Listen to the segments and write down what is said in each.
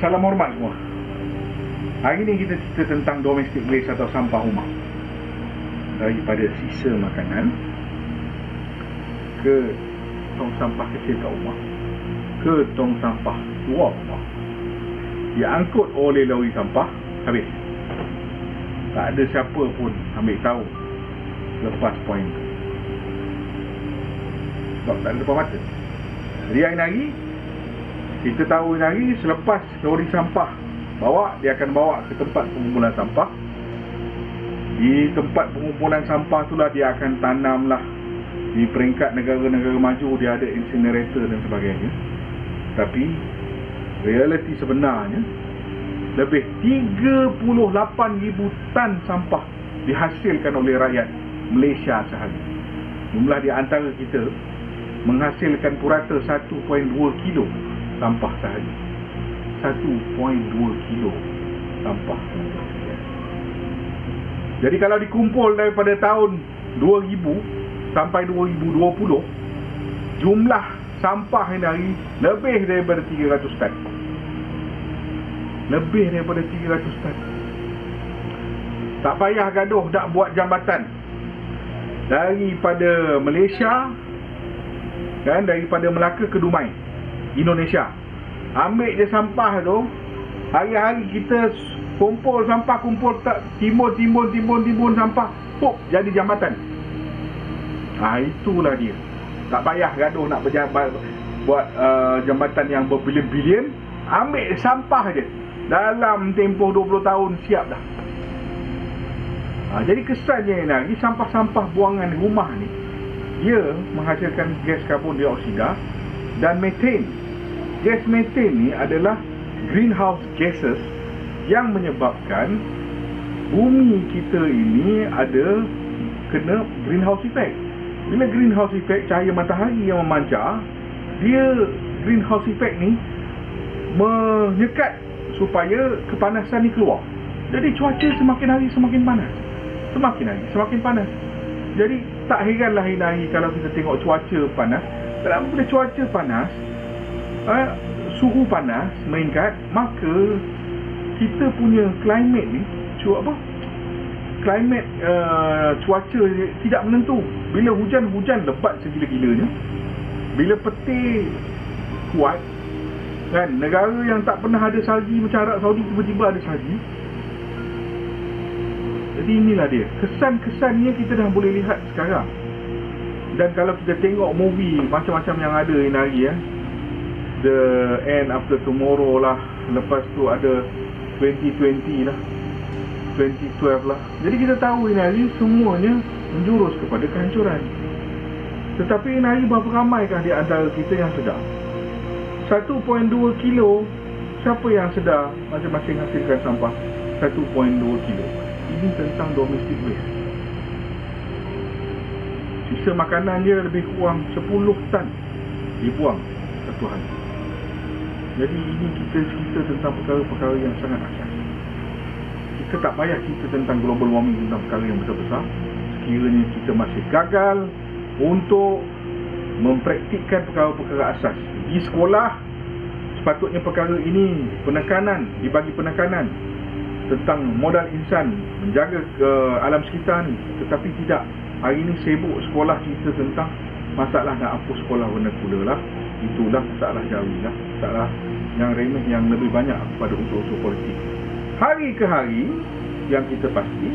Salam hormat semua. Hari ni kita cerita tentang domestic waste atau sampah rumah. Daripada sisa makanan ke tong sampah kecil kat rumah, ke tong sampah luar rumah, diangkut oleh lori sampah, habis. Tak ada siapa pun ambil tahu lepas point tu, sebab tak ada depan mata. Jadi hari-hari kita tahu hari selepas lori sampah bawa, dia akan bawa ke tempat pengumpulan sampah. Di tempat pengumpulan sampah itulah dia akan tanamlah. Di peringkat negara-negara maju dia ada incinerator dan sebagainya. Tapi realiti sebenarnya lebih 38,000 tan sampah dihasilkan oleh rakyat Malaysia sehari. Jumlah di antara kita menghasilkan purata 1.2 kilo sampah sehari. 1.2 kilo sampah. Jadi kalau dikumpul daripada tahun 2000 sampai 2020, jumlah sampah hari lebih daripada 300 tan. Lebih daripada 300 tan. Tak payah gaduh nak buat jambatan daripada Malaysia dan daripada Melaka ke Dumai, Indonesia. Ambil je sampah tu. Hari-hari kita kumpul sampah, kumpul tak timbun sampah, pop jadi jambatan. Ah, itulah dia. Tak payah gaduh nak buat jambatan yang berbilion-bilion. Ambil sampah je, dalam tempoh 20 tahun siap dah. Jadi kesannya ni sampah-sampah buangan rumah ni dia menghasilkan gas karbon dioksida dan metan. Gas metan ni adalah greenhouse gases yang menyebabkan bumi kita ini ada kena greenhouse effect. Bila greenhouse effect, cahaya matahari yang memancar, dia greenhouse effect ni menyekat supaya kepanasan ni keluar. Jadi cuaca semakin hari semakin panas, semakin hari semakin panas. Jadi tak heranlah hari-hari kalau kita tengok cuaca panas. Kalau bila cuaca panas, suhu panas meningkat, maka kita punya climate ni cuaca tidak menentu. Bila hujan lebat segila-gilanya, bila petir kuat kan, negara yang tak pernah ada salji macam Arab Saudi tiba-tiba ada salji. Jadi inilah dia, kesan-kesannya kita dah boleh lihat sekarang. Dan kalau kita tengok movie macam-macam yang ada hari-hari ya, The End After Tomorrow lah, lepas tu ada 2020 lah, 2012 lah. Jadi kita tahu ini semuanya menjurus kepada kehancuran. Tetapi ini berapa ramaikah di antara kita yang sedar? 1.2 kilo, siapa yang sedar masing-masing hasilkan sampah 1.2 kilo? Ini tentang domestic waste. Sisa makanan dia lebih kurang 10 tan dibuang satu hari. Jadi ini kita cerita tentang perkara-perkara yang sangat asas. Kita tak payah cerita tentang global warming, tentang perkara yang besar-besar. Sekiranya kita masih gagal untuk mempraktikkan perkara-perkara asas di sekolah, sepatutnya perkara ini dibagi penekanan tentang modal insan menjaga ke alam sekitar ni. Tetapi tidak, hari ini sibuk sekolah cerita tentang masalah nak hapus sekolah vernacular lah. Itulah masalah jawi lah, masalah yang remeh yang lebih banyak kepada unsur-unsur politik. Hari ke hari yang kita pasti,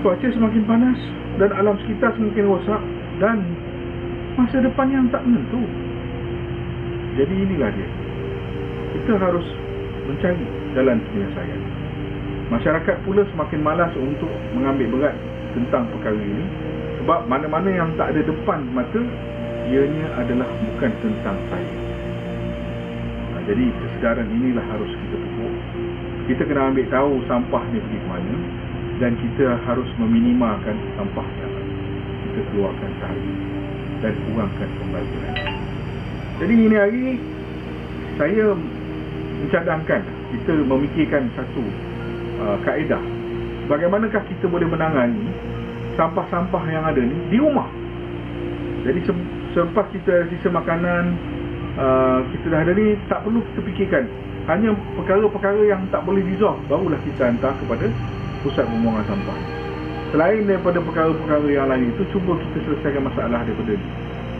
cuaca semakin panas dan alam sekitar semakin rosak dan masa depan yang tak menentu. Jadi inilah dia, kita harus mencari jalan penyelesaian. Masyarakat pula semakin malas untuk mengambil berat tentang perkara ini, sebab mana-mana yang tak ada depan mata, ianya adalah bukan tentang saya. Jadi kesedaran inilah harus kita pupuk. Kita kena ambil tahu sampah ni pergi ke mana, dan kita harus meminimalkan sampah yang kita keluarkan sehari dan kurangkan pembaziran. Jadi ini hari saya mencadangkan kita memikirkan satu kaedah, bagaimanakah kita boleh menangani sampah-sampah yang ada ni di rumah. Jadi selepas kita sisa makanan, kita dah ada ni, tak perlu kita fikirkan. Hanya perkara-perkara yang tak boleh dissolve barulah kita hantar kepada pusat pembuangan sampah. Selain daripada perkara-perkara yang lain itu, cuba kita selesaikan masalah daripada ni.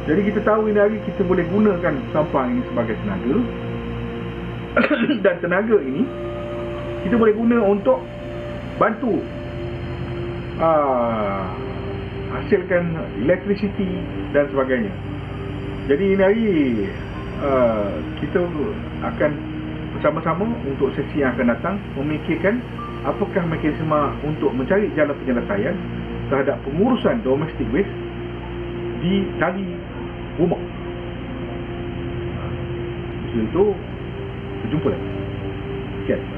Jadi kita tahu ini hari kita boleh gunakan sampah ini sebagai tenaga dan tenaga ini kita boleh guna untuk bantu hasilkan elektrisiti dan sebagainya. Jadi ini hari kita akan bersama-sama untuk sesi yang akan datang memikirkan apakah mekanisme untuk mencari jalan penyelesaian terhadap pengurusan domestic waste di tali rumah. Itu berjumpa lagi. Sekian.